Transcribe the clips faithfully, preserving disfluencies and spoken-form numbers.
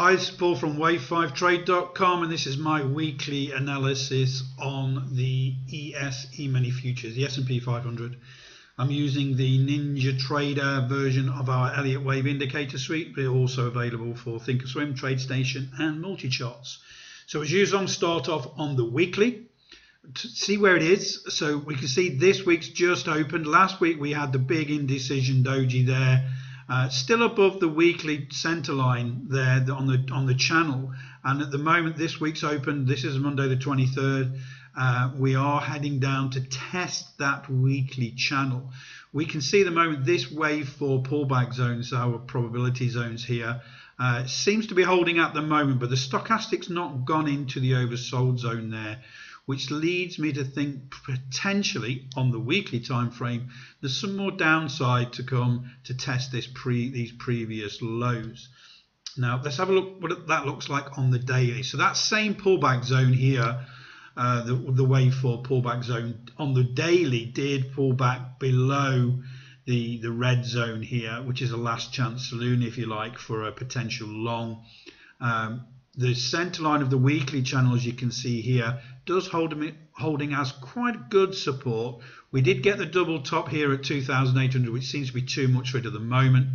Hi, it's Paul from Wave five Trade dot com and this is my weekly analysis on the E S E-mini futures, the S and P five hundred. I'm using the NinjaTrader version of our Elliott Wave indicator suite, but it's also available for Thinkorswim, TradeStation and MultiCharts. So as usual, I'm start off on the weekly to see where it is. So we can see this week's just opened. Last week we had the big indecision doji there. Uh, still above the weekly center line there on the on the channel, and at the moment this week's open, this is Monday the twenty-third, uh, we are heading down to test that weekly channel. We can see at the moment this wave four pullback zones, our probability zones here, uh, seems to be holding at the moment, but the stochastic's not gone into the oversold zone there, which leads me to think potentially on the weekly time frame there's some more downside to come to test this pre these previous lows. Now let's have a look what that looks like on the daily. So that same pullback zone here, uh, the, the wave four pullback zone on the daily did pull back below the the red zone here, which is a last chance saloon if you like for a potential long. Um, the center line of the weekly channel, as you can see here, does hold holding as quite good support. We did get the double top here at two thousand eight hundred, which seems to be too much for it at the moment.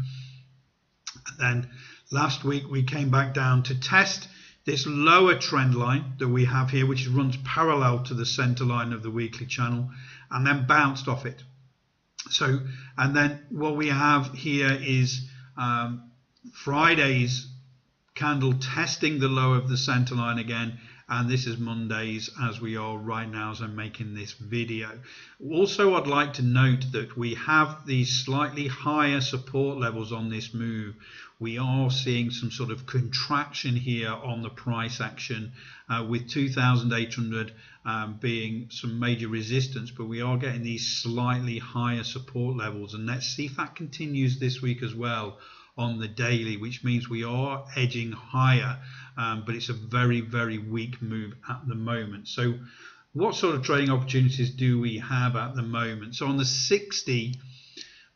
And then last week we came back down to test this lower trend line that we have here, which runs parallel to the center line of the weekly channel, and then bounced off it. So, and then what we have here is um, Friday's candle testing the low of the center line again, and this is Mondays as we are right now as I'm making this video. Also, I'd like to note that we have these slightly higher support levels on this move. We are seeing some sort of contraction here on the price action, uh, with two thousand eight hundred um, being some major resistance, but we are getting these slightly higher support levels, and let's see if that continues this week as well on the daily, which means we are edging higher, um, but it's a very very weak move at the moment. So what sort of trading opportunities do we have at the moment? So on the sixty,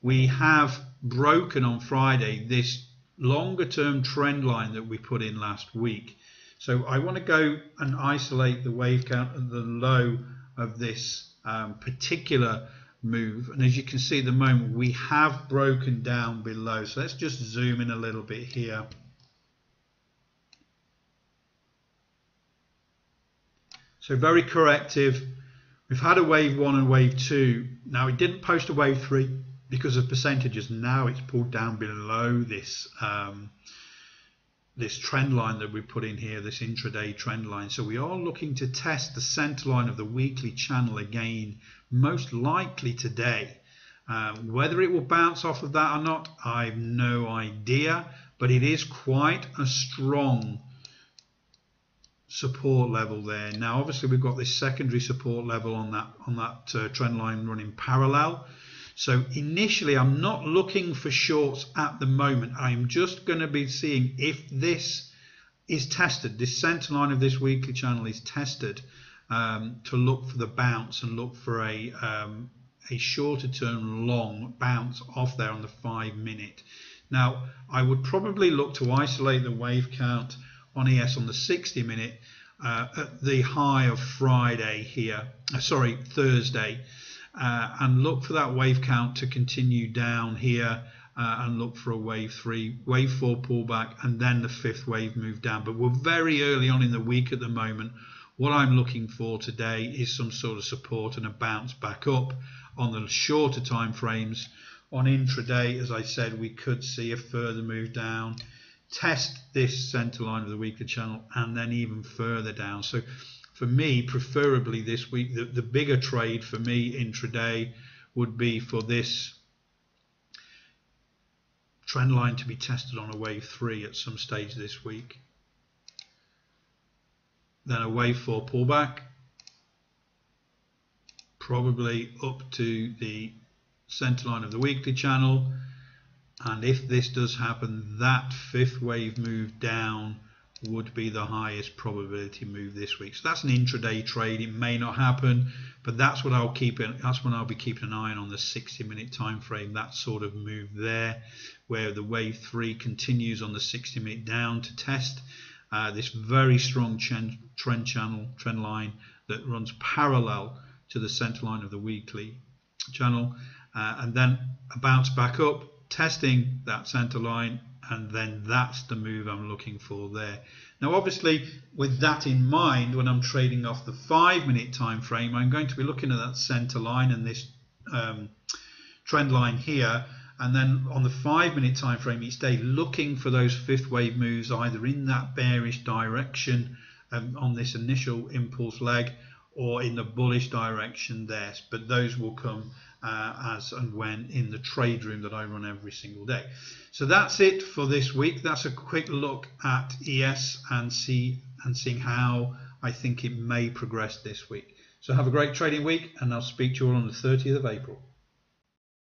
we have broken on Friday this longer term trend line that we put in last week. So I want to go and isolate the wave count at the low of this um, particular move, and as you can see at the moment we have broken down below. So let's just zoom in a little bit here. So very corrective. We've had a wave one and wave two. Now it didn't post a wave three because of percentages. Now it's pulled down below this um, this trend line that we put in here, this intraday trend line. So we are looking to test the center line of the weekly channel again, most likely today. Um, whether it will bounce off of that or not, I've no idea, but it is quite a strong support level there. Now obviously we've got this secondary support level on that on that uh, trend line running parallel. So initially, I'm not looking for shorts at the moment. I'm just going to be seeing if this is tested, this center line of this weekly channel is tested, um, to look for the bounce and look for a, um, a shorter term long bounce off there on the five minute. Now, I would probably look to isolate the wave count on E S on the sixty minute uh, at the high of Friday here, uh, sorry, Thursday. Uh, and look for that wave count to continue down here, uh, and look for a wave three, wave four pullback, and then the fifth wave move down. But we're very early on in the week at the moment. What I'm looking for today is some sort of support and a bounce back up on the shorter time frames. On intraday, as I said, we could see a further move down, test this center line of the weekly channel, and then even further down. So for me, preferably this week, the, the bigger trade for me intraday would be for this trend line to be tested on a wave three at some stage this week. Then a wave four pullback, probably up to the center line of the weekly channel. And if this does happen, that fifth wave move down would be the highest probability move this week. So that's an intraday trade. It may not happen, but that's what I'll keep it. That's when I'll be keeping an eye on, on the sixty minute time frame. That sort of move there, where the wave three continues on the sixty minute down to test uh, this very strong trend channel trend line that runs parallel to the center line of the weekly channel, uh, and then a bounce back up, testing that center line. And then that's the move I'm looking for there. Now obviously with that in mind, when I'm trading off the five minute time frame, I'm going to be looking at that center line and this um, trend line here, and then on the five minute time frame each day, looking for those fifth wave moves either in that bearish direction um, on this initial impulse leg, or in the bullish direction there. But those will come Uh, as and when in the trade room that I run every single day. So that's it for this week. That's a quick look at E S and see and seeing how I think it may progress this week. So have a great trading week, and I'll speak to you all on the thirtieth of April.